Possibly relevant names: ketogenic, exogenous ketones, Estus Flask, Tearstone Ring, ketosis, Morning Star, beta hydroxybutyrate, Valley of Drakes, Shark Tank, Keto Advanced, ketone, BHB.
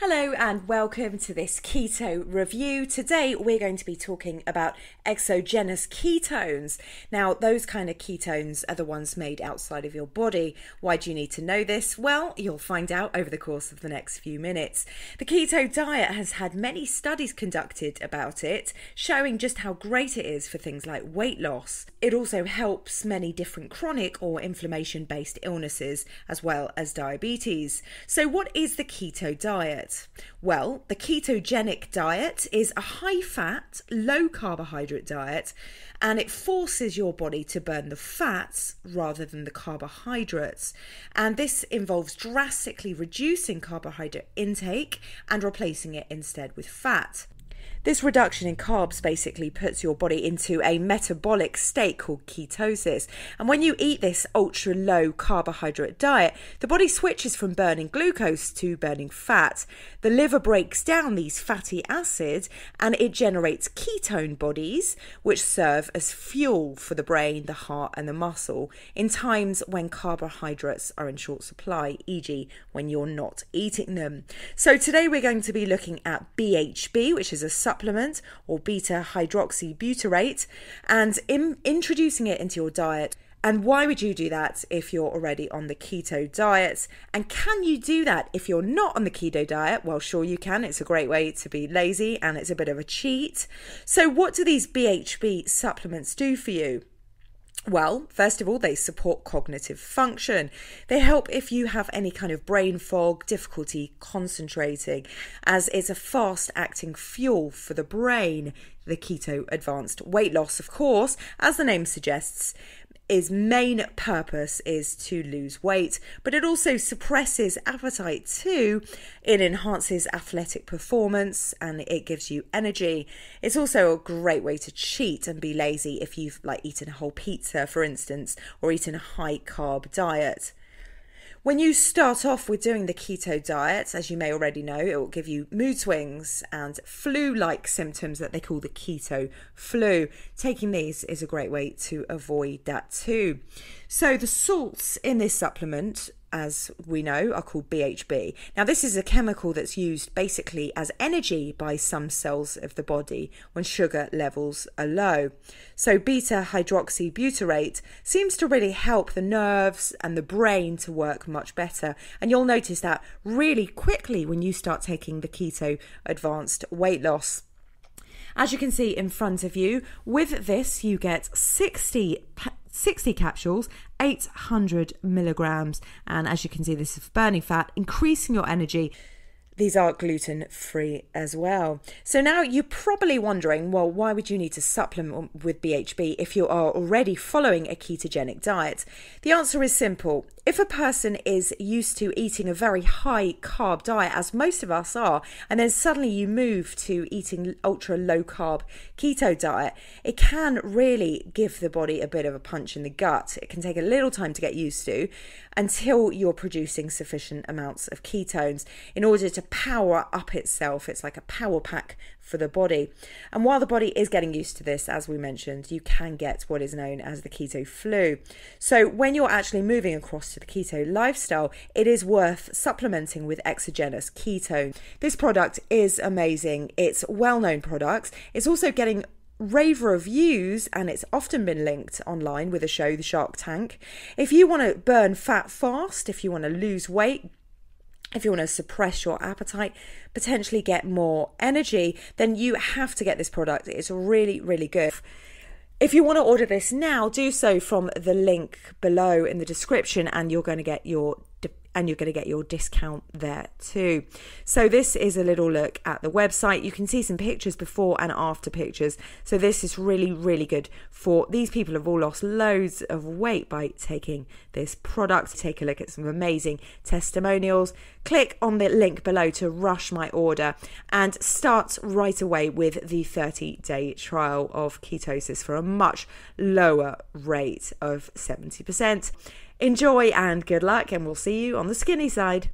Hello and welcome to this keto review. Today we're going to be talking about exogenous ketones. Now those kind of ketones are the ones made outside of your body. Why do you need to know this? Well, you'll find out over the course of the next few minutes. The keto diet has had many studies conducted about it, showing just how great it is for things like weight loss. It also helps many different chronic or inflammation-based illnesses as well as diabetes. So what is the keto diet? Well, the ketogenic diet is a high-fat, low-carbohydrate diet, and it forces your body to burn the fats rather than the carbohydrates. And this involves drastically reducing carbohydrate intake and replacing it instead with fat. This reduction in carbs basically puts your body into a metabolic state called ketosis. And when you eat this ultra low carbohydrate diet, the body switches from burning glucose to burning fat. The liver breaks down these fatty acids and it generates ketone bodies, which serve as fuel for the brain, the heart and the muscle in times when carbohydrates are in short supply, e.g. when you're not eating them. So today we're going to be looking at BHB, which is a supplement or beta hydroxybutyrate, and introducing it into your diet. And why would you do that if you're already on the keto diet? And can you do that if you're not on the keto diet? Well, sure you can. It's a great way to be lazy and it's a bit of a cheat. So what do these BHB supplements do for you? Well, first of all, they support cognitive function. They help if you have any kind of brain fog, difficulty concentrating, as it's a fast-acting fuel for the brain. The Keto Advanced weight loss, of course, as the name suggests, its main purpose is to lose weight, but it also suppresses appetite too. It enhances athletic performance and it gives you energy. It's also a great way to cheat and be lazy if you've eaten a whole pizza, for instance, or eaten a high carb diet. When you start off with doing the keto diet, as you may already know, it will give you mood swings and flu-like symptoms that they call the keto flu. Taking these is a great way to avoid that too. So the salts in this supplement, as we know, are called BHB. Now, this is a chemical that's used basically as energy by some cells of the body when sugar levels are low. So beta hydroxybutyrate seems to really help the nerves and the brain to work much better. And you'll notice that really quickly when you start taking the Keto Advanced weight loss. As you can see in front of you, with this, you get 60 capsules, 800 milligrams. And as you can see, this is for burning fat, increasing your energy. These are gluten-free as well. So now you're probably wondering, well, why would you need to supplement with BHB if you are already following a ketogenic diet? The answer is simple. If a person is used to eating a very high carb diet, as most of us are, and then suddenly you move to eating ultra low carb keto diet, it can really give the body a bit of a punch in the gut. It can take a little time to get used to until you're producing sufficient amounts of ketones in order to power up itself. It's like a power pack for the body. And while the body is getting used to this, as we mentioned, you can get what is known as the keto flu. So when you're actually moving across to the keto lifestyle, it is worth supplementing with exogenous ketone. This product is amazing. It's well-known products. It's also getting rave reviews and it's often been linked online with a show, the Shark Tank. If you want to burn fat fast, if you want to lose weight, if you want to suppress your appetite, potentially get more energy, then you have to get this product. It's really, really good. If you want to order this now, do so from the link below in the description and you're going to get your discount there too. So this is a little look at the website. You can see some pictures, before and after pictures. So this is really, really good for these people who have all lost loads of weight by taking this product. Take a look at some amazing testimonials. Click on the link below to rush my order and start right away with the 30-day trial of ketosis for a much lower rate of 70%. Enjoy and good luck, and we'll see you on the skinny side.